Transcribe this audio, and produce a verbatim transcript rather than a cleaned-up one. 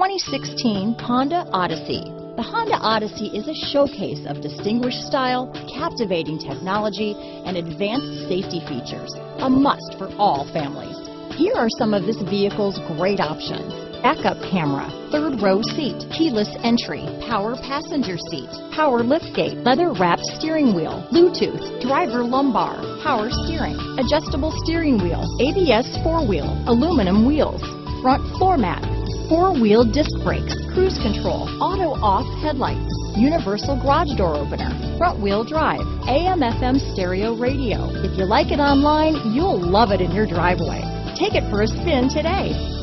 twenty sixteen Honda Odyssey. The Honda Odyssey is a showcase of distinguished style, captivating technology, and advanced safety features. A must for all families. Here are some of this vehicle's great options. Backup camera, third row seat, keyless entry, power passenger seat, power liftgate, leather wrapped steering wheel, Bluetooth, driver lumbar, power steering, adjustable steering wheel, A B S four wheel, aluminum wheels, front floor mat, four-wheel disc brakes, cruise control, auto-off headlights, universal garage door opener, front-wheel drive, A M F M stereo radio. If you like it online, you'll love it in your driveway. Take it for a spin today.